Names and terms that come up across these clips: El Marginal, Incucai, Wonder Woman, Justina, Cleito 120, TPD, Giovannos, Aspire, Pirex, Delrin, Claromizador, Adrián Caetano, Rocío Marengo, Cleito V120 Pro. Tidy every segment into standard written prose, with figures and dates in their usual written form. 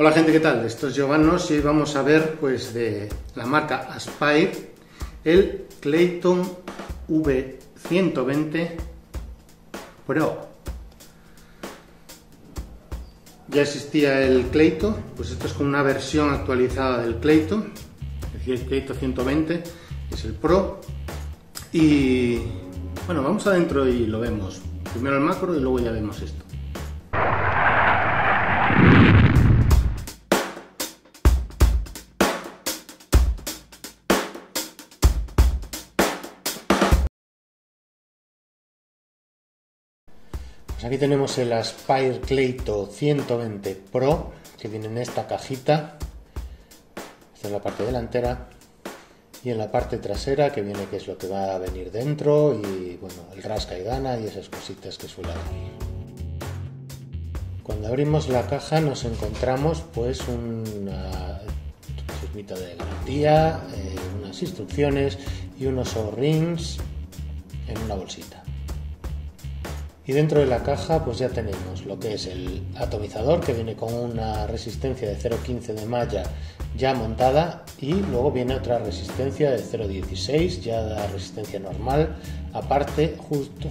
Hola gente, ¿qué tal? Esto es Giovannos y hoy vamos a ver pues de la marca Aspire el Cleito V120 Pro. Ya existía el Cleito, pues esto es como una versión actualizada del Cleito, es decir, el Cleito 120 es el Pro. Y bueno, vamos adentro y lo vemos. Primero el macro y luego ya vemos esto. Pues aquí tenemos el Aspire Cleito 120 Pro, que viene en esta cajita. Esta es la parte delantera. Y en la parte trasera, que viene, que es lo que va a venir dentro, y bueno, el rasca y gana y esas cositas que suele venir. Cuando abrimos la caja nos encontramos pues una firmita de garantía, unas instrucciones y unos o-rings en una bolsita. Y dentro de la caja pues ya tenemos lo que es el atomizador, que viene con una resistencia de 0,15 de malla ya montada, y luego viene otra resistencia de 0,16 ya la resistencia normal, aparte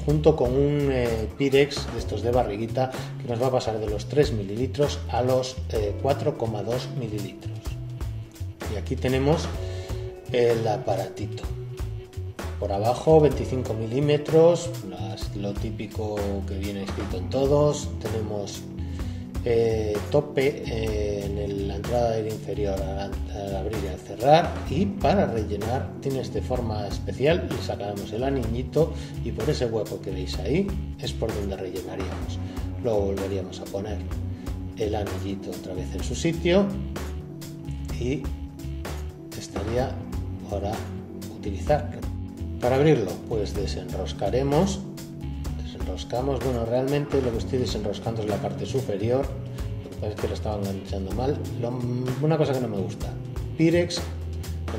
junto con un Pirex de estos de barriguita, que nos va a pasar de los 3 mililitros a los 4,2 mililitros. Y aquí tenemos el aparatito. Por abajo 25 milímetros, lo típico que viene escrito en todos. Tenemos tope en la entrada del inferior al abrir y al cerrar, y para rellenar tienes de forma especial, le sacamos el anillito y por ese hueco que veis ahí es por donde rellenaríamos. Luego volveríamos a poner el anillito otra vez en su sitio y estaría para utilizar. Para abrirlo pues desenroscamos, bueno, realmente lo que estoy desenroscando es la parte superior, lo que pasa es que lo estaba enganchando mal. Una cosa que no me gusta: Pirex,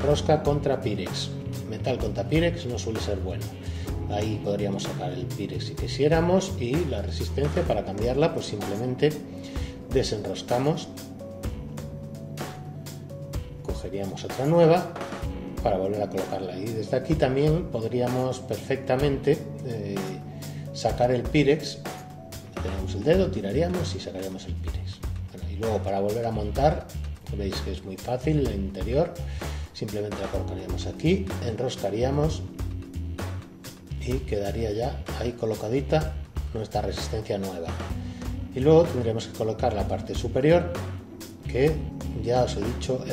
rosca contra Pirex, metal contra Pirex no suele ser bueno. Ahí podríamos sacar el Pirex si quisiéramos, y la resistencia, para cambiarla pues simplemente desenroscamos, cogeríamos otra nueva para volver a colocarla, y desde aquí también podríamos perfectamente sacar el Pirex. Tenemos el dedo, tiraríamos y sacaríamos el Pirex. Bueno, y luego para volver a montar, veis que es muy fácil, el interior simplemente la colocaríamos aquí, enroscaríamos y quedaría ya ahí colocadita nuestra resistencia nueva. Y luego tendríamos que colocar la parte superior, que ya os he dicho,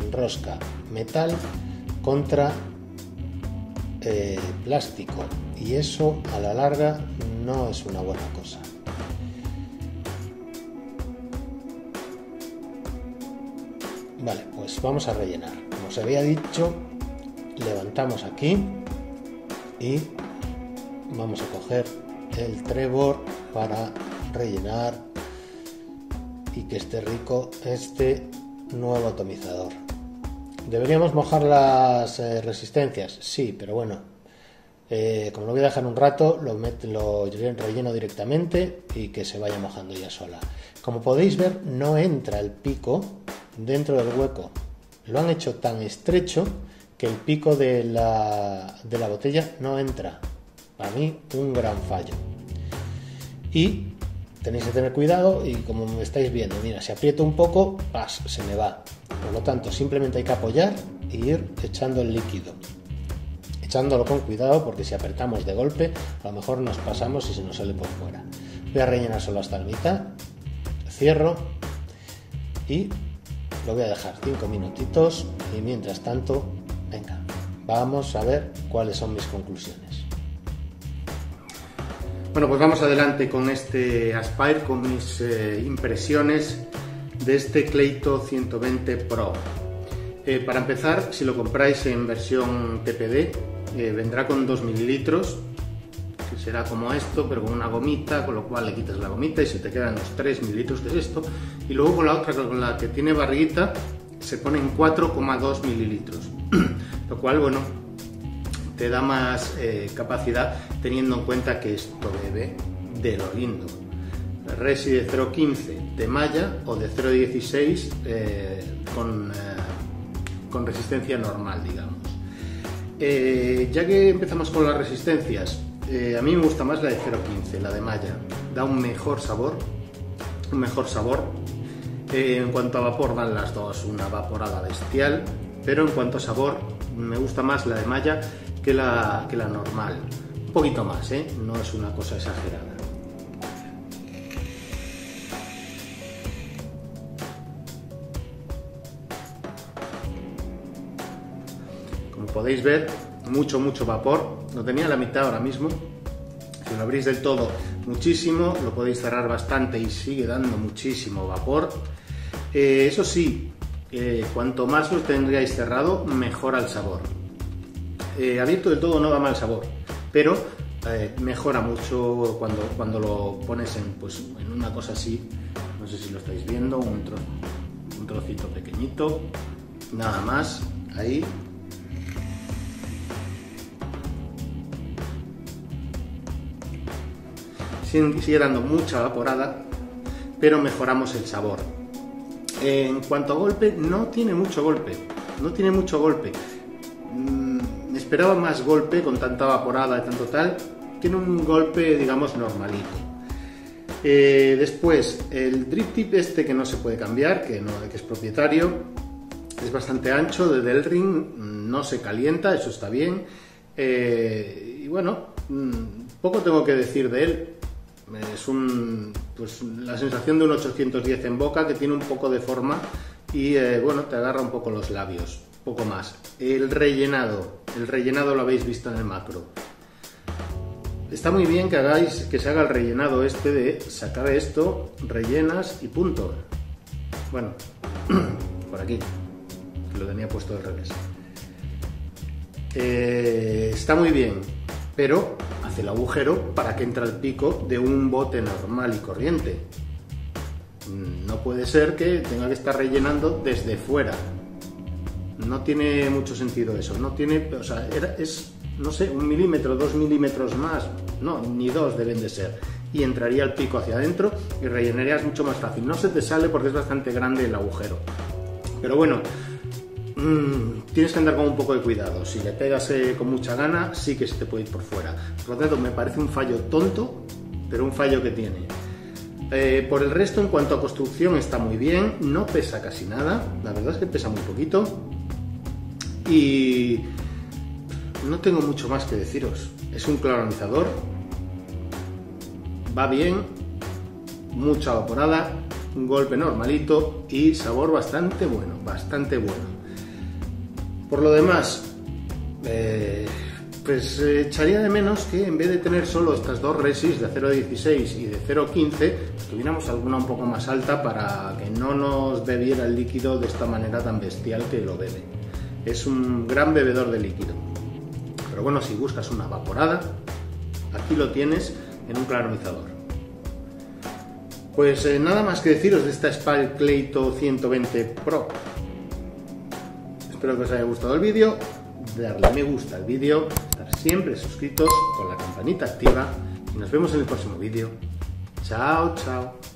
enrosca metal contra plástico, y eso a la larga no es una buena cosa. Vale, pues vamos a rellenar. Como os había dicho, levantamos aquí y vamos a coger el trébol para rellenar y que esté rico este nuevo atomizador. ¿Deberíamos mojar las resistencias? Sí, pero bueno, como lo voy a dejar un rato, lo relleno directamente y que se vaya mojando ya sola. Como podéis ver, no entra el pico dentro del hueco. Lo han hecho tan estrecho que el pico de la botella no entra. Para mí, un gran fallo. Y tenéis que tener cuidado, y como me estáis viendo, mira, si aprieto un poco, ¡pas!, se me va. Por lo tanto, simplemente hay que apoyar e ir echando el líquido, echándolo con cuidado, porque si apretamos de golpe, a lo mejor nos pasamos y se nos sale por fuera. Voy a rellenar solo hasta la mitad, cierro y lo voy a dejar 5 minutitos, y mientras tanto, venga, vamos a ver cuáles son mis conclusiones. Bueno, pues vamos adelante con este Aspire, con mis impresiones de este Cleito 120 Pro. Para empezar, si lo compráis en versión TPD, vendrá con 2 mililitros, que será como esto, pero con una gomita, con lo cual le quitas la gomita y se te quedan los 3 mililitros, que es esto, y luego con la otra, con la que tiene barriguita, se ponen 4,2 mililitros, lo cual, bueno, te da más capacidad, teniendo en cuenta que esto bebe de lo lindo. Resi de 0,15, de malla o de 0,16 con resistencia normal, digamos. Ya que empezamos con las resistencias, a mí me gusta más la de 0,15, la de malla. Da un mejor sabor, en cuanto a vapor van las dos una vaporada bestial, pero en cuanto a sabor me gusta más la de malla que la normal. Un poquito más, ¿eh? No es una cosa exagerada. Como podéis ver, mucho vapor. Lo tenía a la mitad ahora mismo. Si lo abrís del todo, muchísimo. Lo podéis cerrar bastante y sigue dando muchísimo vapor. Eso sí, cuanto más lo tengáis cerrado, mejora el sabor. Abierto del todo no da mal sabor, pero mejora mucho cuando lo pones en una cosa así. No sé si lo estáis viendo, un trocito pequeñito, nada más, ahí. Sigue dando mucha vaporada, pero mejoramos el sabor. En cuanto a golpe, no tiene mucho golpe. Esperaba más golpe con tanta vaporada y tanto tal. Tiene un golpe, digamos, normalito. Después, el drip tip este que no se puede cambiar, que es propietario, es bastante ancho, de Delrin, no se calienta, eso está bien. Y bueno, poco tengo que decir de él. Es la sensación de un 810 en boca, que tiene un poco de forma y bueno, te agarra un poco los labios, poco más. El rellenado lo habéis visto en el macro. Está muy bien que se haga el rellenado este de sacar esto, rellenas y punto. Bueno, por aquí, que lo tenía puesto al revés. Está muy bien, pero hace el agujero para que entre el pico de un bote normal y corriente. No puede ser que tenga que estar rellenando desde fuera. No tiene mucho sentido eso. No tiene, o sea, es, no sé, 1 milímetro, 2 milímetros más. No, ni 2 deben de ser. Y entraría el pico hacia adentro y rellenarías mucho más fácil. No se te sale porque es bastante grande el agujero. Pero bueno, tienes que andar con un poco de cuidado. Si le pegas con mucha gana, sí que se te puede ir por fuera. Por lo tanto, me parece un fallo tonto, pero un fallo que tiene. Por el resto, en cuanto a construcción, está muy bien. No pesa casi nada. La verdad es que pesa muy poquito. Y no tengo mucho más que deciros. Es un claronizador, va bien, mucha vaporada, un golpe normalito y sabor bastante bueno, Por lo demás, pues echaría de menos que en vez de tener solo estas dos resis de 0,16 y de 0,15, pues tuviéramos alguna un poco más alta para que no nos bebiera el líquido de esta manera tan bestial que lo bebe. Es un gran bebedor de líquido, pero bueno, si buscas una vaporada, aquí lo tienes en un claronizador. Pues nada más que deciros de esta Aspire Cleito 120 Pro. Espero que os haya gustado el vídeo, darle a me gusta al vídeo, estar siempre suscritos con la campanita activa y nos vemos en el próximo vídeo. Chao, chao.